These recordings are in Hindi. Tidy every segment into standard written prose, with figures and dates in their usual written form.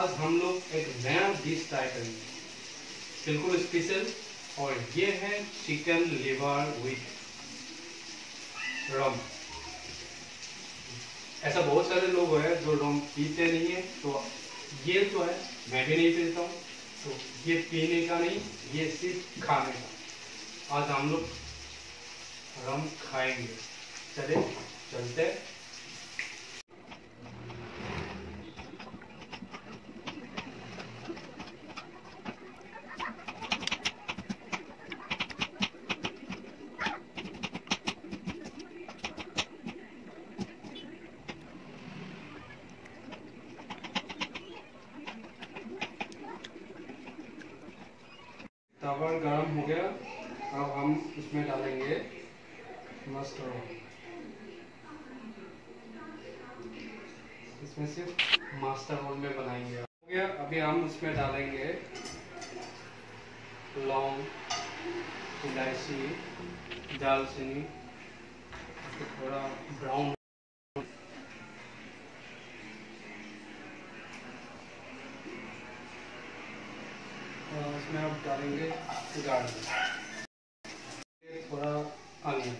आज हम लोग एक नया डिश ट्राई करेंगे बिल्कुल स्पेशल, और ये है चिकन लिवर विथ रम। ऐसा बहुत सारे लोग हैं जो रम पीते नहीं है, तो ये तो है मैं भी नहीं पीता हूँ, तो ये पीने का नहीं, ये सिर्फ खाने का। आज हम लोग रम खाएंगे, चले चलते। तवा गरम हो गया, अब हम इसमें डालेंगे मस्टर्ड। इसमें सिर्फ मस्टर्ड में बनाएंगे। हो गया, अभी हम उसमें डालेंगे लौंग, इलायची, दालचीनी, थोड़ा ब्राउन। इसमें आप डालेंगे गार्लिक, थोड़ा अनियन।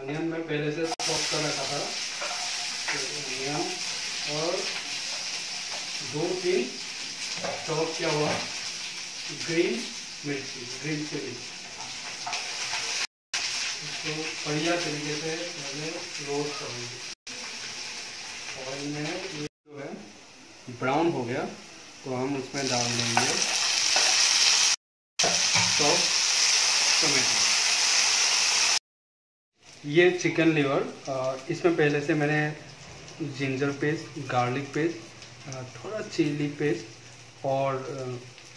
अनियन मैं पहले से चॉप कर रखा था, तो अनियन और 2-3 चॉप किया हुआ ग्रीन मिर्ची, ग्रीन चिली। इसको बढ़िया तरीके से पहले रोस्ट करेंगे। ऑयल में ये जो है ब्राउन हो गया, तो हम उसमें डाल देंगे टोमेटो। ये चिकन लिवर, और इसमें पहले से मैंने जिंजर पेस्ट, गार्लिक पेस्ट, थोड़ा चिली पेस्ट और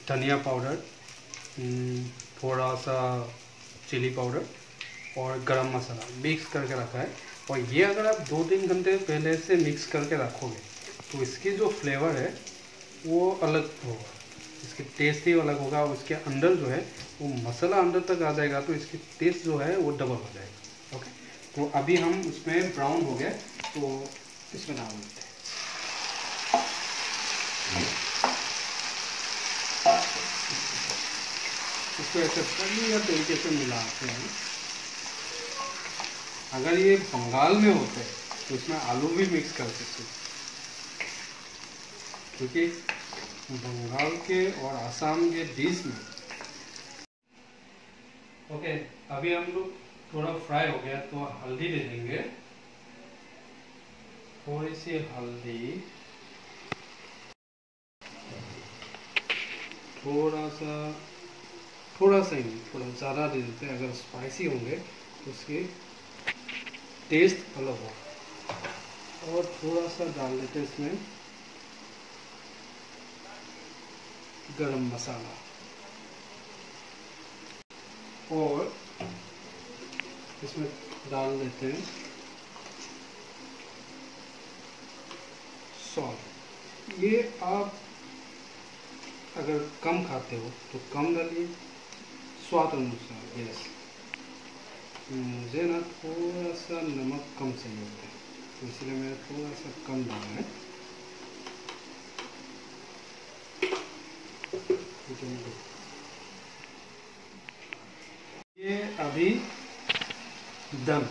धनिया पाउडर, थोड़ा सा चिली पाउडर और गरम मसाला मिक्स करके रखा है। और ये अगर आप 2-3 घंटे पहले से मिक्स करके रखोगे तो इसकी जो फ्लेवर है वो अलग होगा, इसकी टेस्ट ही अलग होगा। उसके अंदर जो है वो मसाला अंदर तक आ जाएगा, तो इसकी टेस्ट जो है वो डबल हो जाएगा। ओके, तो अभी हम उसमें ब्राउन हो गए तो इसमें डाल देते हैं। इसको ऐसे बढ़िया तरीके से मिलाते हैं। अगर ये बंगाल में होते हैं तो इसमें आलू भी मिक्स कर सकते हैं, क्योंकि बंगाल के और आसाम के डिश में। ओके, अभी हम लोग थोड़ा फ्राई हो गया तो हल्दी दे देंगे, थोड़ी सी हल्दी, थोड़ा सा ही, थोड़ा ज़्यादा दे देते हैं। अगर स्पाइसी होंगे तो उसकी टेस्ट अलग होगा। और थोड़ा सा डाल देते हैं इसमें गरम मसाला, और इसमें डाल देते हैं सॉल्ट। ये आप अगर कम खाते हो तो कम डालिए, स्वाद अनुसार। यस, मुझे ना थोड़ा सा नमक कम चाहिए होता है, तो इसलिए मैंने थोड़ा सा कम डाला है। ये अभी डन,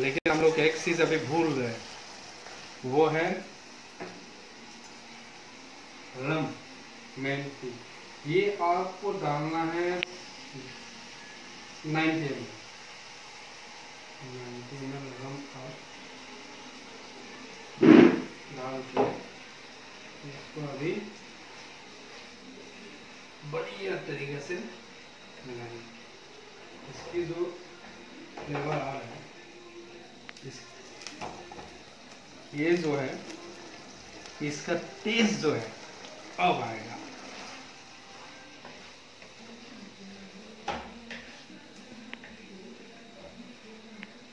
लेकिन हम लोग एक चीज अभी भूल रहे हैं, वो है रम मेन चीज। ये आपको डालना है 90 ml रम डाल के इसको अभी बढ़िया तरीके से मिलाएंगे। इसकी जो फ्लेवर आ रहा है, ये जो है इसका टेस्ट जो है अब आएगा।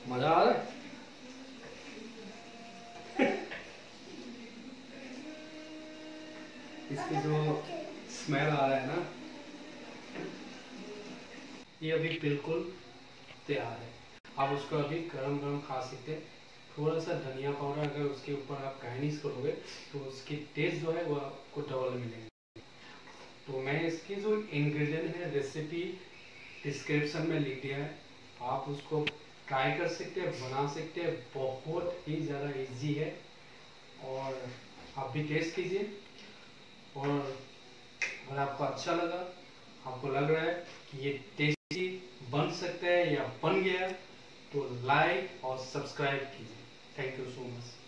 मजा आ रहा है। इसकी जो स्मेल आ रहा है ना, ये अभी बिल्कुल तैयार है। आप उसको अभी गरम गरम खा सकते हैं। थोड़ा सा धनिया पाउडर अगर उसके ऊपर आप गार्निश करोगे तो उसकी टेस्ट जो है वो आपको डबल मिलेगी। तो मैं इसकी जो इंग्रेडिएंट है रेसिपी डिस्क्रिप्शन में लिख दिया है, आप उसको ट्राई कर सकते हैं, बना सकते हैं, बहुत ही ज़्यादा इजी है और आप भी टेस्ट कीजिए। और अगर आपको अच्छा लगा, आपको लग रहा है कि ये टेस्टी बन सकता है या बन गया, तो लाइक और सब्सक्राइब कीजिए। Thank you so much.